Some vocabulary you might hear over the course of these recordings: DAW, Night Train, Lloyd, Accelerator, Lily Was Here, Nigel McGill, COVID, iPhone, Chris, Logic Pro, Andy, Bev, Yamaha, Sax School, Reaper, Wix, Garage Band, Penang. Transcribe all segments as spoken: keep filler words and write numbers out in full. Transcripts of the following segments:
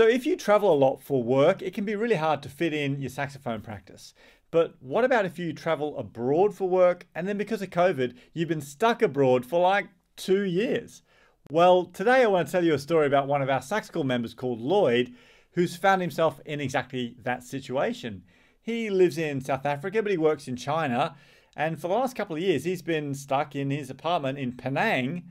So if you travel a lot for work, it can be really hard to fit in your saxophone practice. But what about if you travel abroad for work and then because of COVID, you've been stuck abroad for like two years? Well, today I want to tell you a story about one of our Sax School members called Lloyd, who's found himself in exactly that situation. He lives in South Africa, but he works in China. And for the last couple of years, he's been stuck in his apartment in Penang,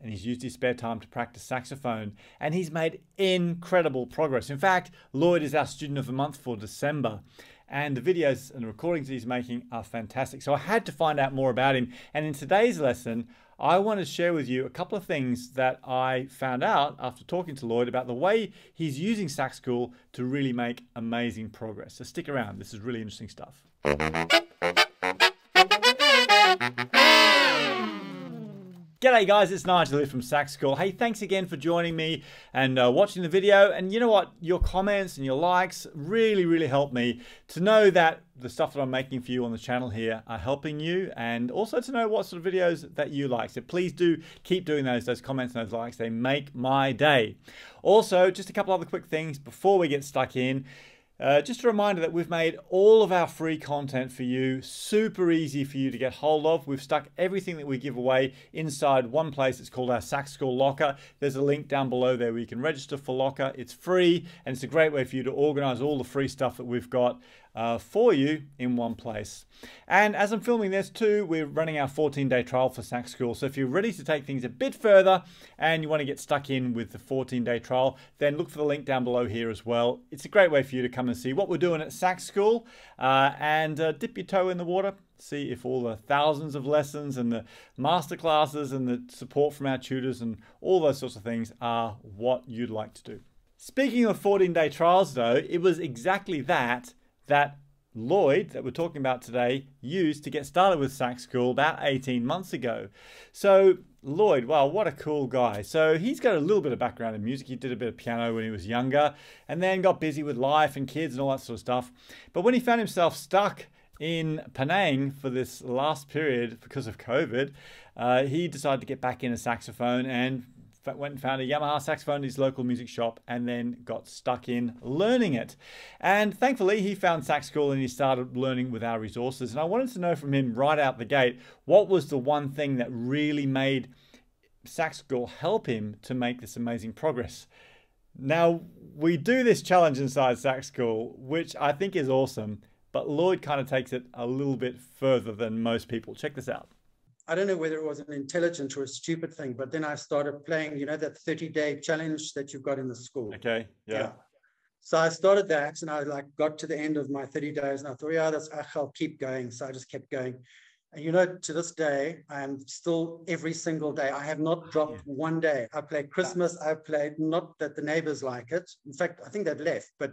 and he's used his spare time to practice saxophone, and he's made incredible progress. In fact, Lloyd is our student of the month for December, and the videos and the recordings that he's making are fantastic. So I had to find out more about him. And in today's lesson, I want to share with you a couple of things that I found out after talking to Lloyd about the way he's using Sax School to really make amazing progress. So stick around, this is really interesting stuff. G'day guys, it's Nigel here from Sax School. Hey, thanks again for joining me and uh, watching the video. And you know what? Your comments and your likes really, really help me to know that the stuff that I'm making for you on the channel here are helping you, and also to know what sort of videos that you like. So please do keep doing those, those comments and those likes. They make my day. Also, just a couple other quick things before we get stuck in. Uh, just a reminder that we've made all of our free content for you super easy for you to get hold of. We've stuck everything that we give away inside one place. It's called our Sax School Locker. There's a link down below there where you can register for Locker. It's free, and it's a great way for you to organize all the free stuff that we've got Uh, for you in one place. And as I'm filming this too, we're running our fourteen day trial for Sax School. So if you're ready to take things a bit further and you want to get stuck in with the fourteen day trial, then look for the link down below here as well. It's a great way for you to come and see what we're doing at Sax School uh, and uh, dip your toe in the water, see if all the thousands of lessons and the masterclasses and the support from our tutors and all those sorts of things are what you'd like to do. Speaking of fourteen day trials though, it was exactly that that Lloyd, that we're talking about today, used to get started with Sax School about eighteen months ago. So Lloyd, wow, what a cool guy. So he's got a little bit of background in music. He did a bit of piano when he was younger and then got busy with life and kids and all that sort of stuff. But when he found himself stuck in Penang for this last period because of COVID, uh, he decided to get back in a saxophone and went and found a Yamaha saxophone in his local music shop and then got stuck in learning it. And thankfully he found Sax School and he started learning with our resources. And I wanted to know from him right out the gate, what was the one thing that really made Sax School help him to make this amazing progress? Now, we do this challenge inside Sax School, which I think is awesome, but Lloyd kind of takes it a little bit further than most people. Check this out. I don't know whether it was an intelligent or a stupid thing, but then I started playing, you know, that thirty day challenge that you've got in the school. Okay. Yeah. yeah. So I started that and I like got to the end of my thirty days and I thought, yeah, that's, I'll keep going. So I just kept going. And, you know, to this day, I am still every single day. I have not dropped yeah. one day. I played Christmas. I played, not that the neighbors like it. In fact, I think they've left, but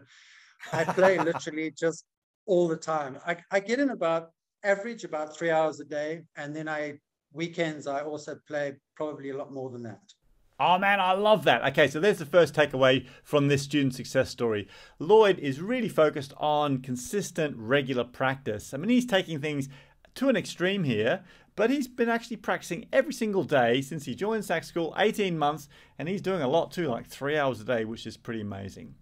I play literally just all the time. I, I get in about average about three hours a day. And then I, weekends, I also play probably a lot more than that. Oh man, I love that. Okay, so there's the first takeaway from this student success story. Lloyd is really focused on consistent, regular practice. I mean, he's taking things to an extreme here, but he's been actually practicing every single day since he joined Sax School, eighteen months, and he's doing a lot too, like three hours a day, which is pretty amazing.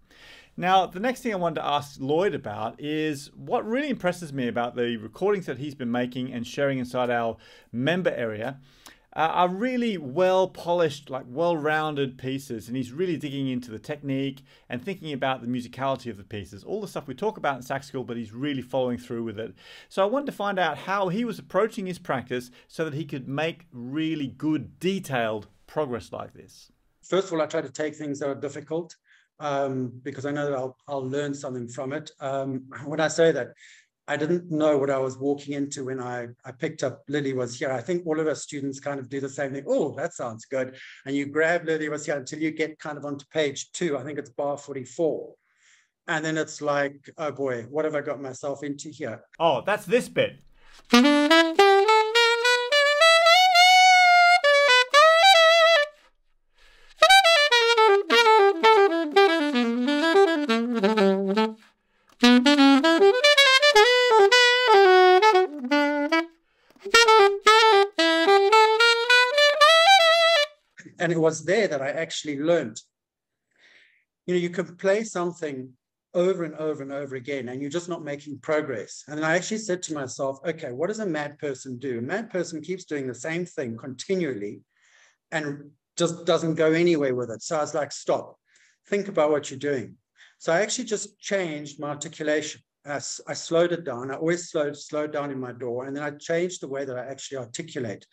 Now, the next thing I wanted to ask Lloyd about is what really impresses me about the recordings that he's been making and sharing inside our member area uh, are really well polished, like well-rounded pieces. And he's really digging into the technique and thinking about the musicality of the pieces, all the stuff we talk about in Sax School, but he's really following through with it. So I wanted to find out how he was approaching his practice so that he could make really good, detailed progress like this. First of all, I try to take things that are difficult. Um, because I know that I'll, I'll learn something from it. Um, when I say that, I didn't know what I was walking into when I, I picked up Lily Was Here. I think all of our students kind of do the same thing. Oh, that sounds good. And you grab Lily Was Here until you get kind of onto page two. I think it's bar forty-four. And then it's like, oh boy, what have I got myself into here? Oh, that's this bit. And it was there that I actually learned you know, you can play something over and over and over again, and you're just not making progress. And I actually said to myself, okay, what does a mad person do? A mad person keeps doing the same thing continually and just doesn't go anywhere with it. So I was like, stop, think about what you're doing. So I actually just changed my articulation. I, I slowed it down. I always slowed, slowed down in my door. And then I changed the way that I actually articulate.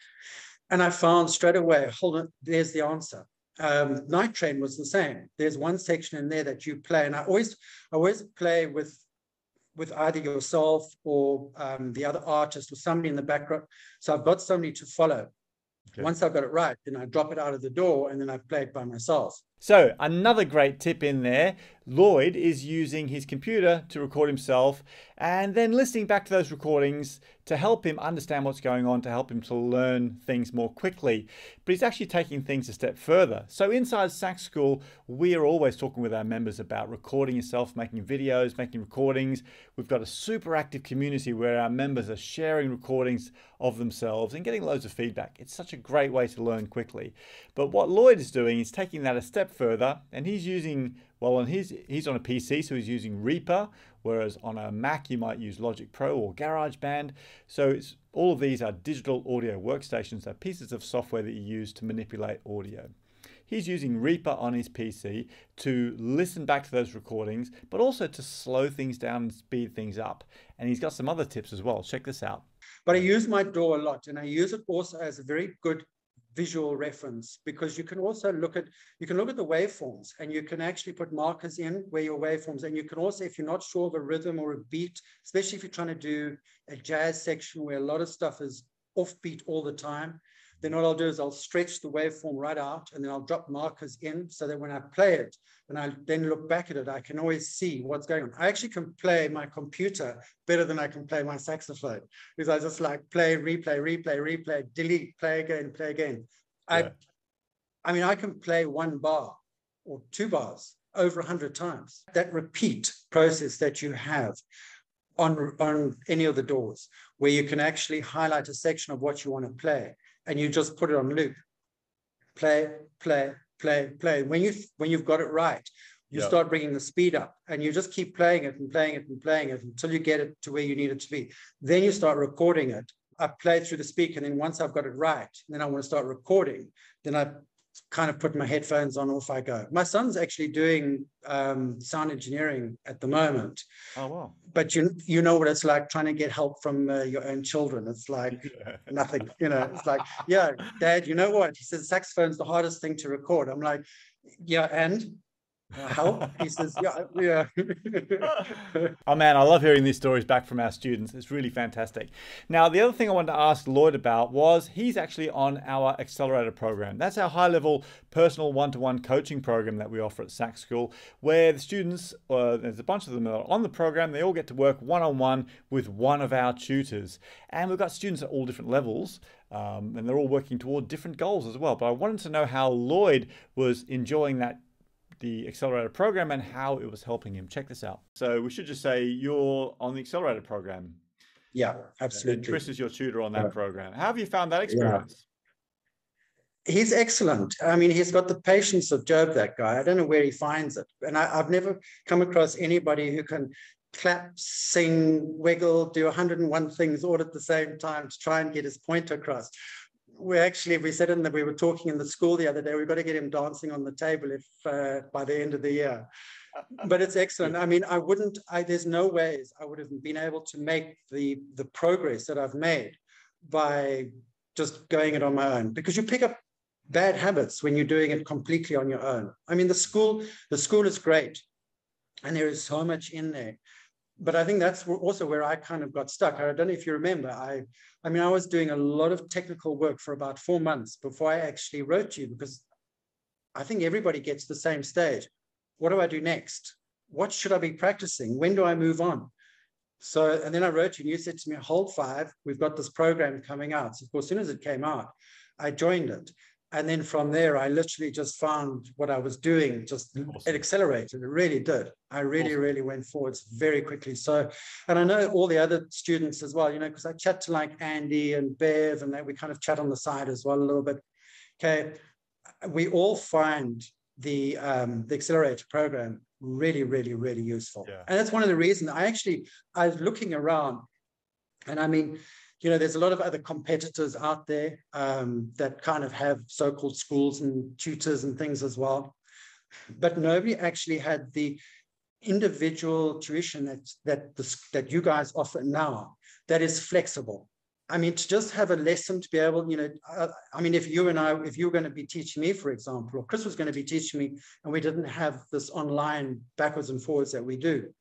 And I found straight away, hold on, there's the answer. Um, Night Train was the same. There's one section in there that you play. And I always, I always play with, with either yourself or um, the other artist or somebody in the background. So I've got somebody to follow. Okay. Once I've got it right, then I drop it out of the door and then I play it by myself. So another great tip in there, Lloyd is using his computer to record himself and then listening back to those recordings to help him understand what's going on, to help him to learn things more quickly. But he's actually taking things a step further. So inside Sax School, we are always talking with our members about recording yourself, making videos, making recordings. We've got a super active community where our members are sharing recordings of themselves and getting loads of feedback. It's such a great way to learn quickly. But what Lloyd is doing is taking that a step further, and he's using, well, on his, he's on a P C, so he's using Reaper, whereas on a Mac you might use Logic Pro or Garage Band. So it's, all of these are digital audio workstations. They're pieces of software that you use to manipulate audio. He's using Reaper on his P C to listen back to those recordings, but also to slow things down and speed things up. And he's got some other tips as well. Check this out. But I use my door a lot, and I use it also as a very good visual reference, because you can also look at, you can look at the waveforms, and you can actually put markers in where your waveforms, and you can also, if you're not sure of a rhythm or a beat, especially if you're trying to do a jazz section where a lot of stuff is offbeat all the time, then what I'll do is I'll stretch the waveform right out, and then I'll drop markers in so that when I play it and I then look back at it, I can always see what's going on. I actually can play my computer better than I can play my saxophone, because I just like play, replay, replay, replay, delete, play again, play again. Yeah. I, I mean, I can play one bar or two bars over a hundred times. That repeat process that you have on, on any of the doors, where you can actually highlight a section of what you want to play, and you just put it on loop, play, play, play, play. When, you, when you've got it right, you yep. start bringing the speed up, and you just keep playing it and playing it and playing it until you get it to where you need it to be. Then you start recording it. I play through the speaker, and then once I've got it right, then I want to start recording. Then I kind of put my headphones on, off I go. My son's actually doing um, sound engineering at the moment. Oh, wow. But you you know what it's like trying to get help from uh, your own children. It's like yeah. nothing, you know, it's like, yeah, Dad, you know what? He says, saxophone's the hardest thing to record. I'm like, yeah, and? How? He says, yeah, yeah. Oh man, I love hearing these stories back from our students. It's really fantastic. Now, the other thing I wanted to ask Lloyd about was he's actually on our Accelerator program. That's our high-level personal one-to-one coaching program that we offer at Sax School, where the students, uh, there's a bunch of them that are on the program, they all get to work one-on-one with one of our tutors. And we've got students at all different levels. Um, and they're all working toward different goals as well. But I wanted to know how Lloyd was enjoying that the Accelerator program and how it was helping him. Check this out. So we should just say you're on the Accelerator program. Yeah, absolutely. And Chris is your tutor on that yeah. program. How have you found that experience? Yeah. He's excellent. I mean, he's got the patience of Job, that guy. I don't know where he finds it. And I, I've never come across anybody who can clap, sing, wiggle, do a hundred and one things all at the same time to try and get his point across. We actually, we said in that we were talking in the school the other day, we've got to get him dancing on the table if uh, by the end of the year. But it's excellent. I mean, I wouldn't, I, there's no ways I would have been able to make the, the progress that I've made by just going it on my own, because you pick up bad habits when you're doing it completely on your own. I mean, the school, the school is great, and there is so much in there. But I think that's also where I kind of got stuck. I don't know if you remember, I I mean, I was doing a lot of technical work for about four months before I actually wrote to you, because I think everybody gets the same stage. What do I do next? What should I be practicing? When do I move on? So, and then I wrote to you and you said to me, hold five, we've got this program coming out. So of course, as soon as it came out, I joined it. And then from there, I literally just found what I was doing, just awesome. It accelerated. It really did. I really, awesome. really went forwards very quickly. So, and I know all the other students as well, you know, because I chat to like Andy and Bev, and that we kind of chat on the side as well a little bit. Okay. We all find the um, the Accelerator program really, really, really useful. Yeah. And that's one of the reasons I actually, I was looking around, and I mean, you know, there's a lot of other competitors out there um, that kind of have so-called schools and tutors and things as well. But nobody actually had the individual tuition that, that, the, that you guys offer now that is flexible. I mean, to just have a lesson to be able, you know, uh, I mean, if you and I, if you were going to be teaching me, for example, or Chris was going to be teaching me, and we didn't have this online backwards and forwards that we do,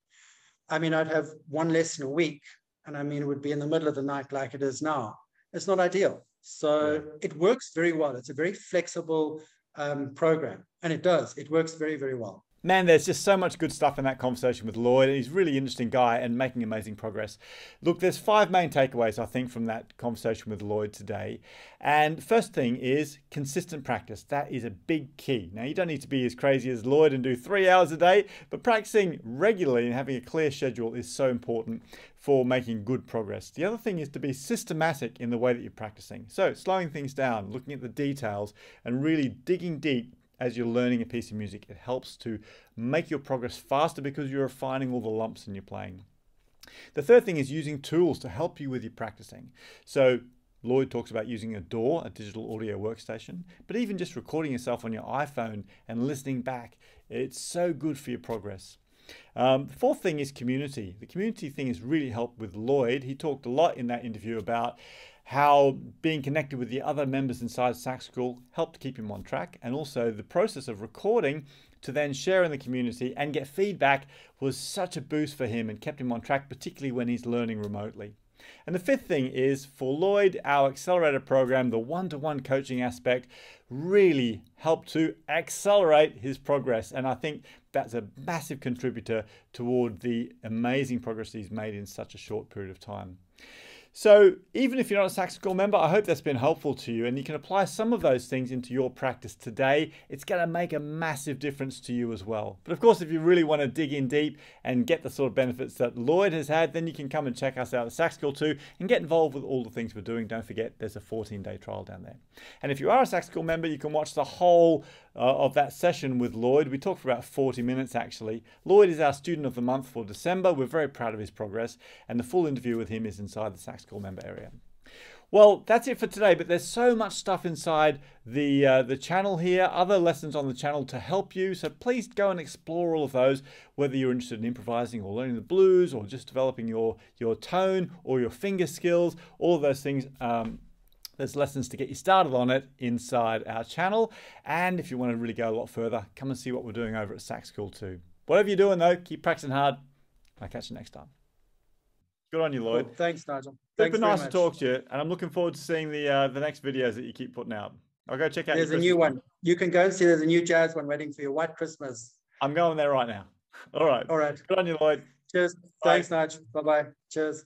I mean, I'd have one lesson a week, and I mean, it would be in the middle of the night like it is now. It's not ideal. So it works very well. It's a very flexible um, program, and it does. It works very, very well. Man, there's just so much good stuff in that conversation with Lloyd. He's a really interesting guy and making amazing progress. Look, there's five main takeaways, I think, from that conversation with Lloyd today. And first thing is consistent practice. That is a big key. Now, you don't need to be as crazy as Lloyd and do three hours a day, but practicing regularly and having a clear schedule is so important for making good progress. The other thing is to be systematic in the way that you're practicing. So slowing things down, looking at the details, and really digging deep as you're learning a piece of music. It helps to make your progress faster because you're refining all the lumps in your playing. The third thing is using tools to help you with your practicing. So Lloyd talks about using a D A W, a digital audio workstation, but even just recording yourself on your iPhone and listening back, it's so good for your progress. Um, the fourth thing is community. The community thing has really helped with Lloyd. He talked a lot in that interview about how being connected with the other members inside Sax School helped keep him on track, and also the process of recording to then share in the community and get feedback was such a boost for him and kept him on track, particularly when he's learning remotely. And the fifth thing is, for Lloyd, our Accelerator program, the one-to-one coaching aspect really helped to accelerate his progress. And I think that's a massive contributor toward the amazing progress he's made in such a short period of time. So even if you're not a Sax School member, I hope that's been helpful to you and you can apply some of those things into your practice today. It's going to make a massive difference to you as well. But of course, if you really want to dig in deep and get the sort of benefits that Lloyd has had, then you can come and check us out at Sax School too and get involved with all the things we're doing. Don't forget, there's a fourteen day trial down there. And if you are a Sax School member, you can watch the whole uh, of that session with Lloyd. We talked for about forty minutes actually. Lloyd is our Student of the Month for December. We're very proud of his progress, and the full interview with him is inside the Sax School School member area. Well, that's it for today, but there's so much stuff inside the uh, the channel here, other lessons on the channel to help you, so please go and explore all of those, whether you're interested in improvising or learning the blues or just developing your your tone or your finger skills. All of those things, um, there's lessons to get you started on it inside our channel. And if you want to really go a lot further, come and see what we're doing over at Sax School too. Whatever you're doing though, keep practicing hard. I'll catch you next time. Good on you, Lloyd. Cool. Thanks, Nigel. Super nice to talk to you, and I'm looking forward to seeing the uh, the next videos that you keep putting out. I'll go check out. There's a new one. You can go and see. There's a new jazz one waiting for you. White Christmas. I'm going there right now. All right. All right. Good on you, Lloyd. Cheers. Bye. Thanks, Nigel. Bye bye. Cheers.